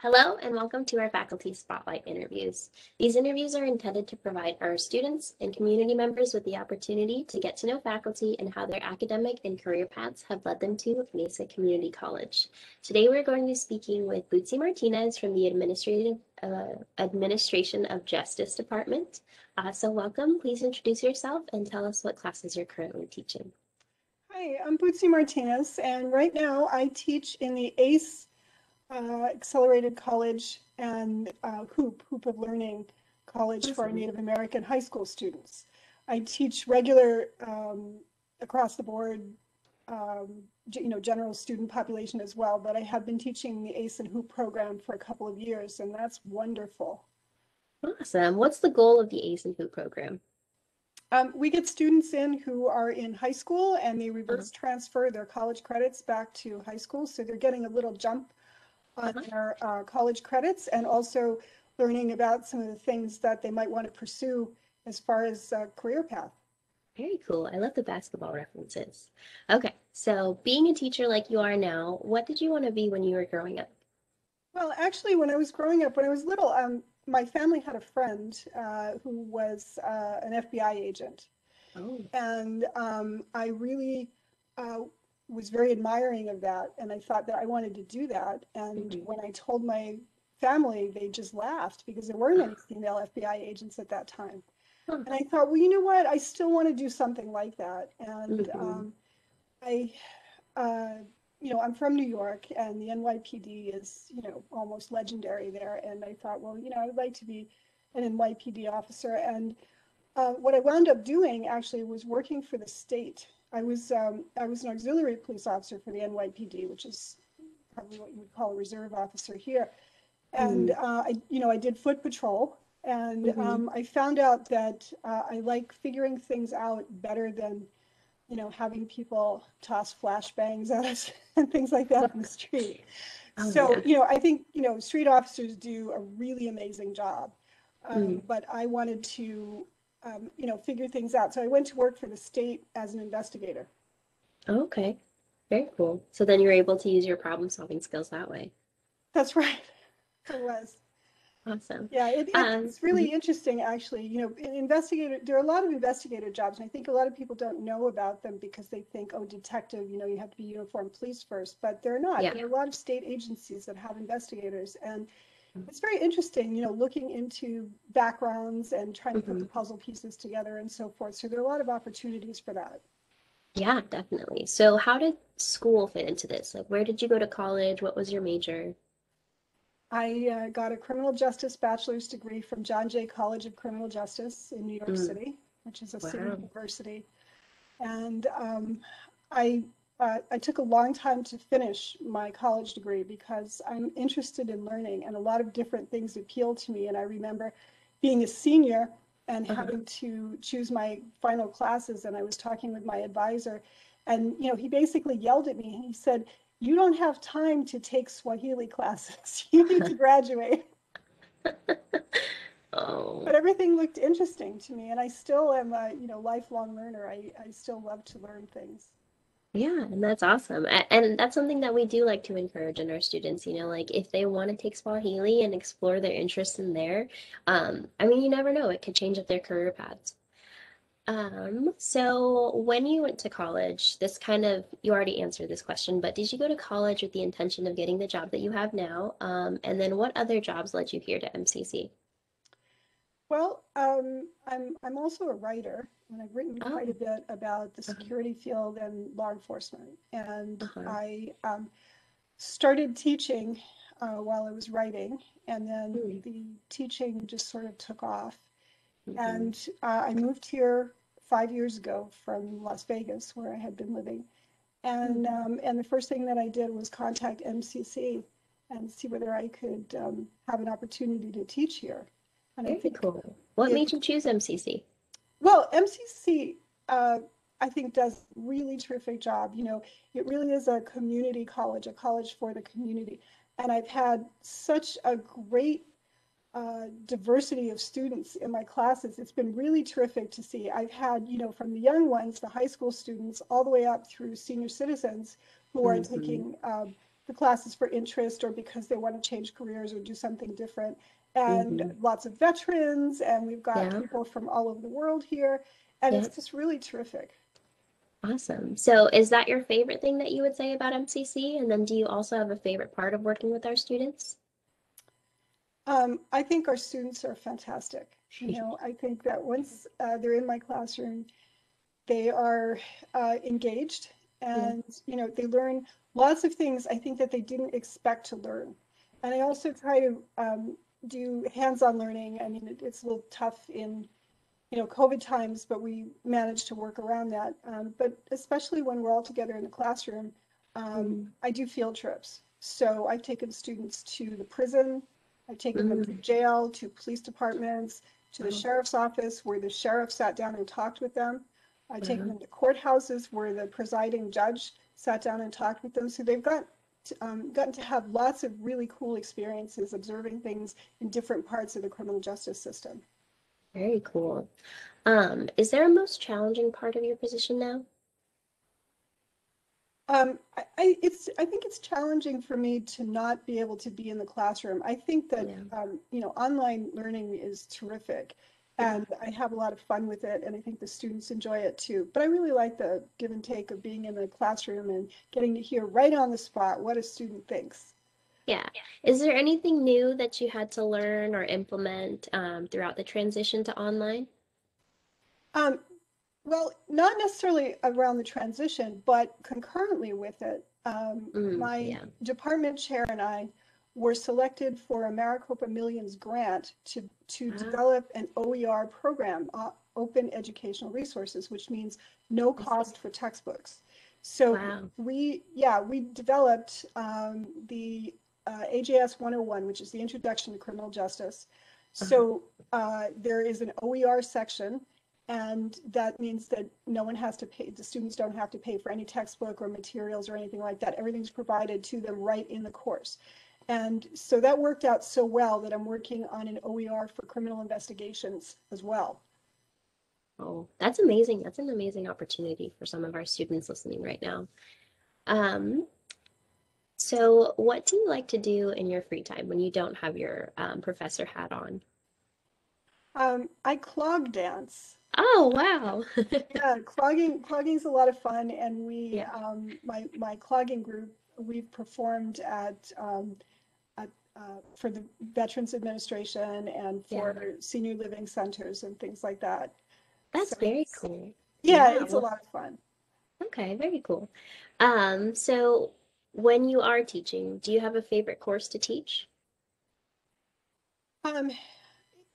Hello and welcome to our Faculty Spotlight interviews. These interviews are intended to provide our students and community members with the opportunity to get to know faculty and how their academic and career paths have led them to Mesa Community College. Today we're going to be speaking with Bootsie Martinez from the Administration of Justice Department. So welcome, please introduce yourself and tell us what classes you're currently teaching. Hi, I'm Bootsie Martinez and right now I teach in the ACE Accelerated College and Hoop of Learning College for our Native American high school students. I teach regular across the board, general student population as well, but I have been teaching the ACE and Hoop program for a couple of years and that's wonderful. Awesome. What's the goal of the ACE and Hoop program? We get students in who are in high school and they reverse transfer their college credits back to high school, so they're getting a little jump on their college credits and also learning about some of the things that they might want to pursue as far as career path. Very cool. I love the basketball references. Okay, so being a teacher like you are now, what did you want to be when you were growing up? Well, actually, when I was growing up, when I was little, my family had a friend who was an FBI agent. Oh. And I really was very admiring of that, and I thought that I wanted to do that. And when I told my family, they just laughed because there weren't any female FBI agents at that time. And I thought, well, you know what? I still want to do something like that. And I'm from New York, and the NYPD is, you know, almost legendary there. And I thought, well, you know, I would like to be an NYPD officer. And what I wound up doing actually was working for the state. I was an auxiliary police officer for the NYPD, which is probably what you would call a reserve officer here. And I did foot patrol, and I found out that I like figuring things out better than, you know, having people toss flashbangs at us and things like that on the street. I think, you know, street officers do a really amazing job, but I wanted to figure things out. So I went to work for the state as an investigator. Okay, very cool. So then you were able to use your problem solving skills that way. That's right. It was. Awesome. Yeah, it's really interesting, actually. You know, an investigator, there are a lot of investigator jobs, and I think a lot of people don't know about them because they think, oh, detective, you know, you have to be uniformed police first, but they're not. Yeah. There are a lot of state agencies that have investigators, and it's very interesting, you know, looking into backgrounds and trying to put the puzzle pieces together and so forth. So there are a lot of opportunities for that. Yeah, definitely. So how did school fit into this? Like, where did you go to college? What was your major? I got a criminal justice bachelor's degree from John Jay College of Criminal Justice in New York City, which is a city university. And I took a long time to finish my college degree because I'm interested in learning and a lot of different things appeal to me. And I remember being a senior and having to choose my final classes. And I was talking with my advisor and, you know, he basically yelled at me and he said, "You don't have time to take Swahili classes. You need to graduate." But everything looked interesting to me. And I still am a, you know, lifelong learner. I still love to learn things. Yeah, and that's awesome. And that's something that we do like to encourage in our students, you know, like if they want to take Swahili and explore their interests in there, I mean, you never know, it could change up their career paths. So when you went to college, this kind of, you already answered this question, but did you go to college with the intention of getting the job that you have now? And then what other jobs led you here to MCC? Well, I'm also a writer, and I've written quite a bit about the security field and law enforcement. And I started teaching while I was writing, and then the teaching just sort of took off. And I moved here 5 years ago from Las Vegas, where I had been living. And and the first thing that I did was contact MCC and see whether I could have an opportunity to teach here. And Very cool. What made you choose MCC? Well, MCC, I think, does a really terrific job. You know, it really is a community college, a college for the community. And I've had such a great diversity of students in my classes. It's been really terrific to see. I've had, you know, from the young ones, the high school students, all the way up through senior citizens who are taking the classes for interest or because they want to change careers or do something different. And lots of veterans, and we've got people from all over the world here. And it's just really terrific. Awesome. So is that your favorite thing that you would say about MCC? And then do you also have a favorite part of working with our students? I think our students are fantastic. You know, I think that once they're in my classroom, they are engaged and, you know, they learn lots of things I think that they didn't expect to learn. And I also try to do hands-on learning. I mean, it's a little tough in, you know, COVID times, but we managed to work around that. But especially when we're all together in the classroom, I do field trips. So I've taken students to the prison, I've taken them to jail, to police departments, to the sheriff's office where the sheriff sat down and talked with them. I've taken them to courthouses where the presiding judge sat down and talked with them. So they've got gotten to have lots of really cool experiences observing things in different parts of the criminal justice system. Very cool. Is there a most challenging part of your position now? I think it's challenging for me to not be able to be in the classroom. I think that, you know, online learning is terrific. And I have a lot of fun with it, and I think the students enjoy it too. But I really like the give and take of being in the classroom and getting to hear right on the spot what a student thinks. Yeah. Is there anything new that you had to learn or implement throughout the transition to online? Well, not necessarily around the transition, but concurrently with it, my department chair and I were selected for a Maricopa Millions grant to develop an OER program, Open Educational Resources, which means no cost for textbooks. So we developed the AJS 101, which is the Introduction to Criminal Justice. So there is an OER section, and that means that no one has to pay, the students don't have to pay for any textbook or materials or anything like that. Everything's provided to them right in the course. And so that worked out so well that I'm working on an OER for criminal investigations as well. Oh, that's amazing. That's an amazing opportunity for some of our students listening right now. So what do you like to do in your free time when you don't have your professor hat on? I clog dance. Oh, wow. Yeah, clogging's a lot of fun. And we, my clogging group, we've performed at for the Veterans Administration and for senior living centers and things like that. That's very cool. Yeah, it's a lot of fun. Okay, very cool. So when you are teaching, do you have a favorite course to teach?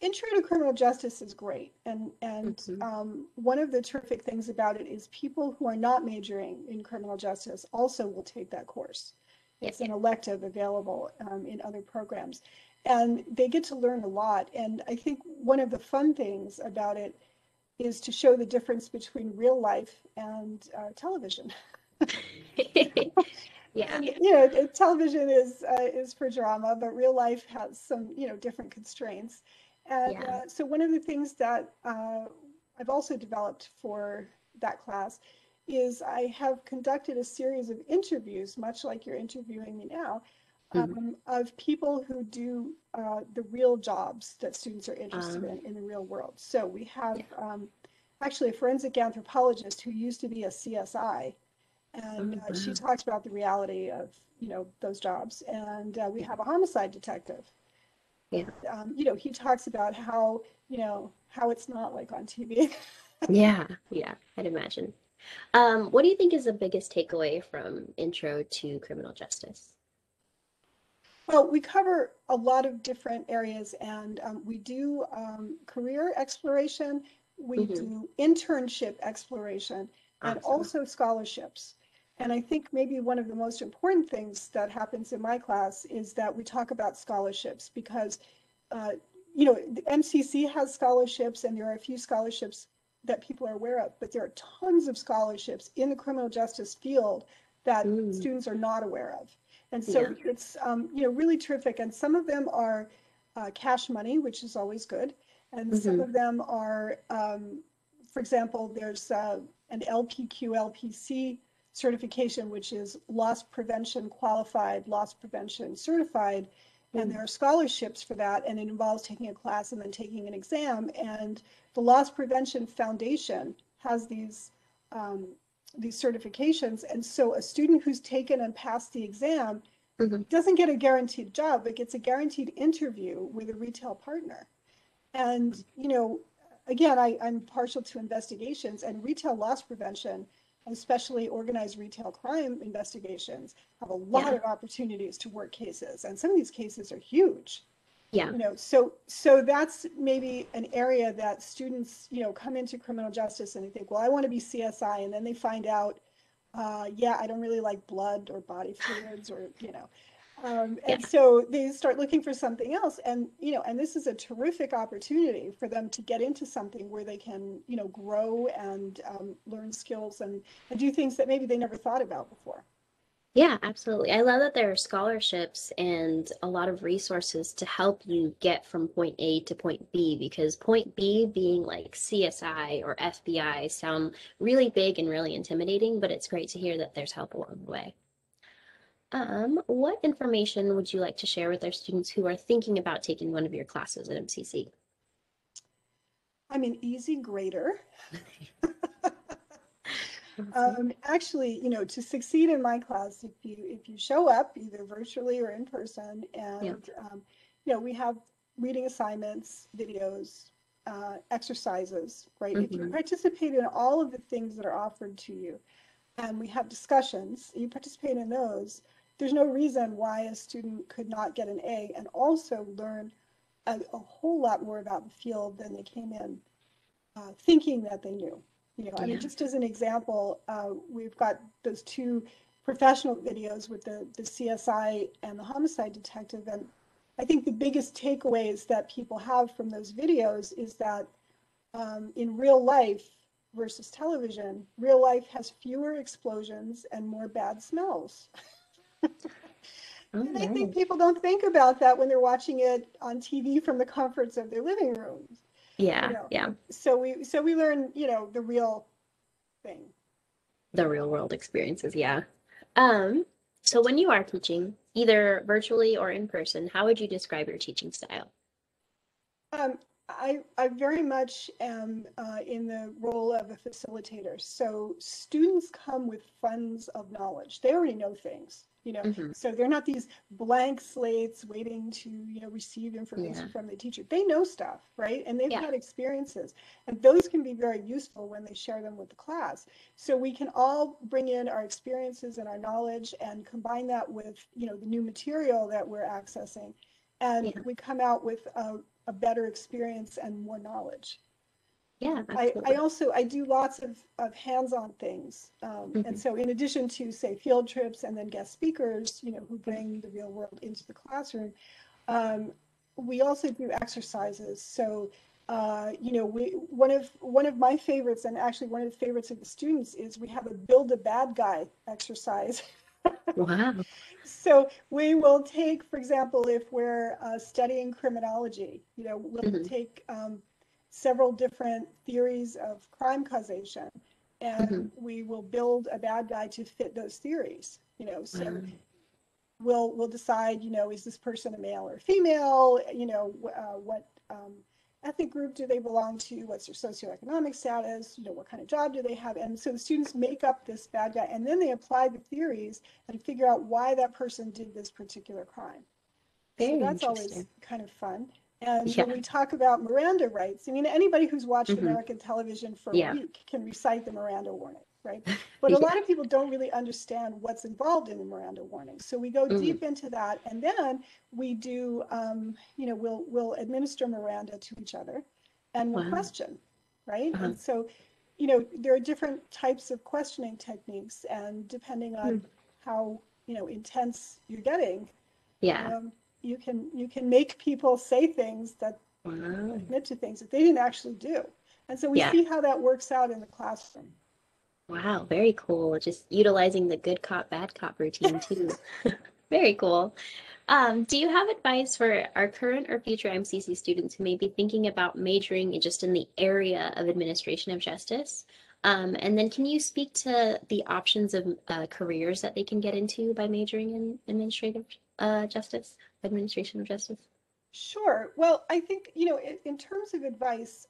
Intro to Criminal Justice is great. And one of the terrific things about it is people who are not majoring in criminal justice also will take that course. It's an elective available in other programs. And they get to learn a lot. And I think one of the fun things about it is to show the difference between real life and television. Yeah, you know, television is for drama, but real life has some, you know, different constraints. And so one of the things that I've also developed for that class is I have conducted a series of interviews, much like you're interviewing me now, of people who do the real jobs that students are interested in the real world. So we have actually a forensic anthropologist who used to be a CSI. And she talks about the reality of, you know, those jobs. And we have a homicide detective. Yeah. You know, he talks about how, you know, how it's not like on TV. Yeah, I'd imagine. What do you think is the biggest takeaway from Intro to Criminal Justice? Well, we cover a lot of different areas, and we do career exploration. We do internship exploration and also scholarships. And I think maybe one of the most important things that happens in my class is that we talk about scholarships because, you know, the MCC has scholarships and there are a few scholarships that people are aware of, but there are tons of scholarships in the criminal justice field that students are not aware of. And so it's, you know, really terrific. And some of them are cash money, which is always good. And some of them are, for example, there's an LPQ, LPC certification, which is loss prevention qualified, loss prevention certified. Mm-hmm. And there are scholarships for that, and it involves taking a class and then taking an exam. And the Loss Prevention Foundation has these certifications. And so a student who's taken and passed the exam mm-hmm. doesn't get a guaranteed job, but gets a guaranteed interview with a retail partner. And, you know, again, I'm partial to investigations, and retail loss prevention, especially organized retail crime investigations, have a lot of opportunities to work cases. And some of these cases are huge. Yeah. You know, so that's maybe an area that students, you know, come into criminal justice and they think, well, I want to be CSI. And then they find out, I don't really like blood or body fluids or, you know. And so they start looking for something else. And, you know, and this is a terrific opportunity for them to get into something where they can, you know, grow and learn skills and do things that maybe they never thought about before. Yeah, absolutely. I love that there are scholarships and a lot of resources to help you get from point A to point B, because point B being like CSI or FBI sound really big and really intimidating, but it's great to hear that there's help along the way. What information would you like to share with our students who are thinking about taking one of your classes at MCC? I'm an easy grader. Actually, you know, to succeed in my class, if you show up either virtually or in person, and you know, we have reading assignments, videos, exercises, right? Mm-hmm. If you participate in all of the things that are offered to you, and we have discussions, you participate in those, there's no reason why a student could not get an A and also learn a whole lot more about the field than they came in thinking that they knew. You know, I mean, just as an example, we've got those two professional videos with the CSI and the homicide detective. And I think the biggest takeaways that people have from those videos is that in real life versus television, real life has fewer explosions and more bad smells. And I think people don't think about that when they're watching it on TV from the comforts of their living rooms. Yeah, you know? Yeah. So we learn, you know, the real thing. The real world experiences, yeah. So when you are teaching, either virtually or in person, how would you describe your teaching style? I very much am in the role of a facilitator. So students come with funds of knowledge. They already know things, you know, mm-hmm. so they're not these blank slates waiting to, you know, receive information from the teacher. They know stuff, right? And they've had experiences, and those can be very useful when they share them with the class. So we can all bring in our experiences and our knowledge and combine that with, you know, the new material that we're accessing. And we come out with a better experience and more knowledge. Yeah, absolutely. I do lots of hands-on things. And so in addition to, say, field trips and then guest speakers, you know, who bring the real world into the classroom, we also do exercises. So, you know, one of my favorites, and actually one of the favorites of the students, is we have a build a bad guy exercise. Wow. So we will take, for example, if we're studying criminology, you know, we'll take several different theories of crime causation, and we will build a bad guy to fit those theories, you know, so we'll decide, you know, is this person a male or female, you know, what ethnic group do they belong to, what's their socioeconomic status, you know, what kind of job do they have? And so the students make up this bad guy, and then they apply the theories and figure out why that person did this particular crime. So that's always kind of fun. And when we talk about Miranda rights, I mean, anybody who's watched American television for a week can recite the Miranda warning, right? But a lot of people don't really understand what's involved in the Miranda warning. So we go deep into that, and then we do, you know, we'll administer Miranda to each other, and we'll question, right? And so, you know, there are different types of questioning techniques, and depending on how, you know, intense you're getting, you can make people say things that admit to things that they didn't actually do. And so we see how that works out in the classroom. Wow, very cool. Just utilizing the good cop, bad cop routine too. Very cool. Do you have advice for our current or future MCC students who may be thinking about majoring in the area of administration of justice? And then can you speak to the options of careers that they can get into by majoring in administration of justice? Sure. Well, I think, you know, in terms of advice,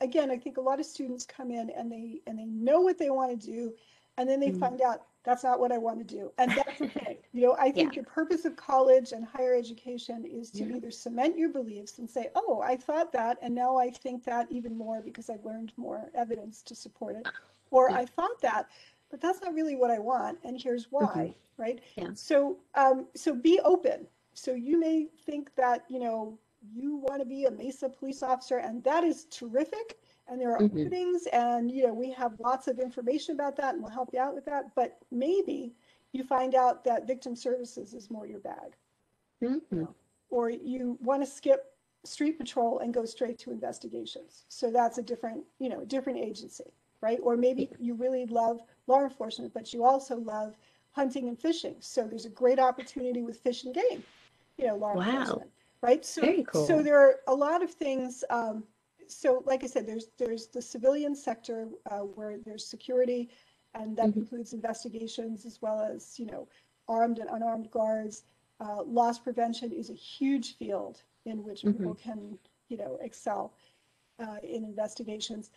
again, I think a lot of students come in and they know what they want to do, and then they find out that's not what I want to do. And that's okay. You know, I think your purpose of college and higher education is to either cement your beliefs and say, oh, I thought that, and now I think that even more because I've learned more evidence to support it, or I thought that, but that's not really what I want, and here's why, right? Yeah. So, so be open. So you may think that, you know, you want to be a Mesa police officer, and that is terrific. And there are openings, and, you know, we have lots of information about that, and we'll help you out with that. But maybe you find out that victim services is more your bag, or you want to skip street patrol and go straight to investigations. So that's a different, you know, different agency, right? Or maybe you really love law enforcement, but you also love hunting and fishing. So there's a great opportunity with fish and game, you know, law enforcement, right? So, very cool. So there are a lot of things. So like I said, there's the civilian sector where there's security, and that includes investigations as well as, you know, armed and unarmed guards. Loss prevention is a huge field in which people can, you know, excel in investigations.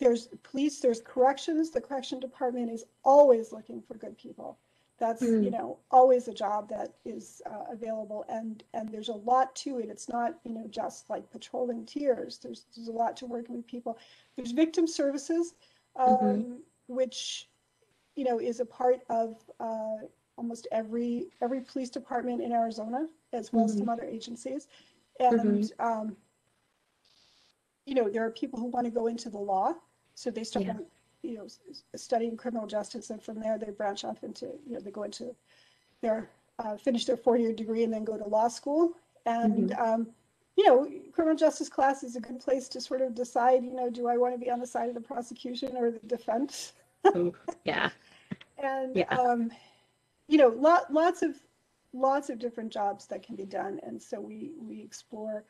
There's police, there's corrections. The correction department is always looking for good people. That's, you know, always a job that is available, and there's a lot to it. It's not, you know, just like patrolling tiers. There's a lot to working with people. There's victim services, which, you know, is a part of almost every police department in Arizona, as well as some other agencies. And, you know, there are people who want to go into the law, so they start out, you know, studying criminal justice, and from there they branch off into, you know, they go into their finish their four-year degree and then go to law school. And you know, criminal justice class is a good place to sort of decide, you know, do I want to be on the side of the prosecution or the defense? And you know, lots of different jobs that can be done, and so we explore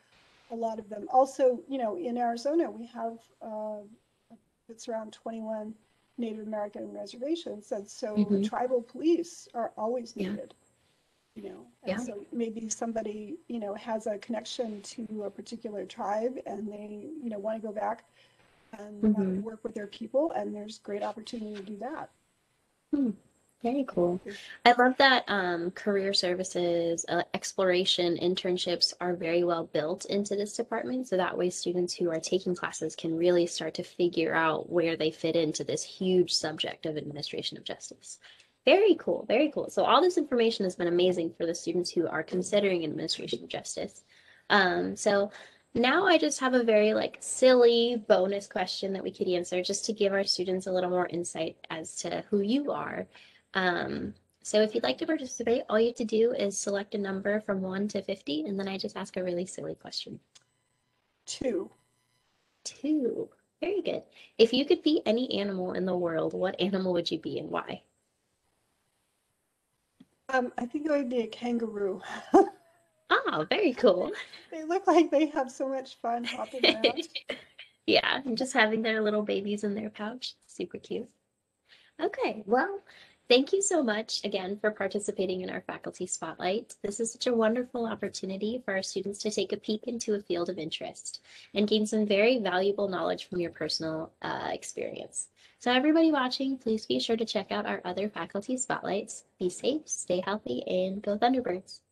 a lot of them. Also, you know, in Arizona we have it's around 21 Native American reservations, and so tribal police are always needed, you know, and so maybe somebody, you know, has a connection to a particular tribe, and they, you know, want to go back and work with their people, and there's great opportunity to do that. Very cool. I love that career services, exploration, internships are very well built into this department. So that way students who are taking classes can really start to figure out where they fit into this huge subject of administration of justice. Very cool. Very cool. So all this information has been amazing for the students who are considering administration of justice. So now I just have a very like silly bonus question that we could answer just to give our students a little more insight as to who you are. So if you'd like to participate, all you have to do is select a number from 1 to 50, and then I just ask a really silly question. 2. 2. Very good. If you could be any animal in the world, what animal would you be and why? I think I would be a kangaroo. Oh, very cool. They look like they have so much fun hopping around. Yeah, and just having their little babies in their pouch. Super cute. Okay, well, thank you so much again for participating in our faculty spotlight. This is such a wonderful opportunity for our students to take a peek into a field of interest and gain some very valuable knowledge from your personal experience. So everybody watching, please be sure to check out our other faculty spotlights. Be safe, stay healthy, and go Thunderbirds.